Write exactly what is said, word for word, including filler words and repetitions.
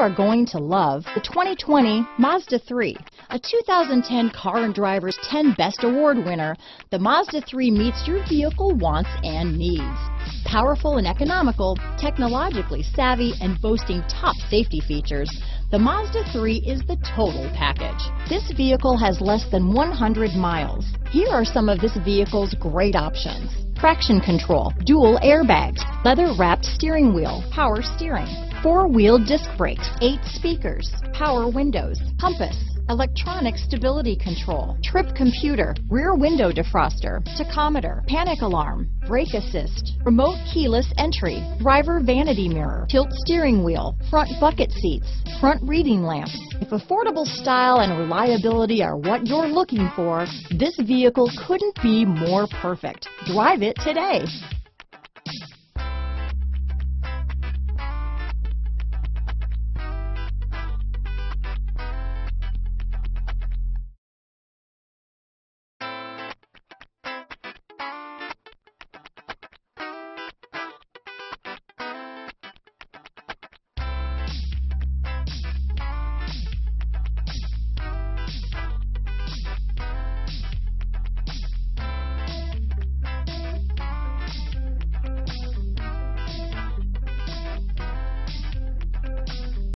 are going to love the twenty twenty Mazda three. A two thousand ten Car and Driver's ten Best Award winner, the Mazda three meets your vehicle wants and needs. Powerful and economical, technologically savvy, and boasting top safety features, the Mazda three is the total package. This vehicle has less than one hundred miles. Here are some of this vehicle's great options: traction control, dual airbags, leather-wrapped steering wheel, power steering, four-wheel disc brakes, eight speakers, power windows, compass, electronic stability control, trip computer, rear window defroster, tachometer, panic alarm, brake assist, remote keyless entry, driver vanity mirror, tilt steering wheel, front bucket seats, front reading lamps. If affordable style and reliability are what you're looking for, this vehicle couldn't be more perfect. Drive it today.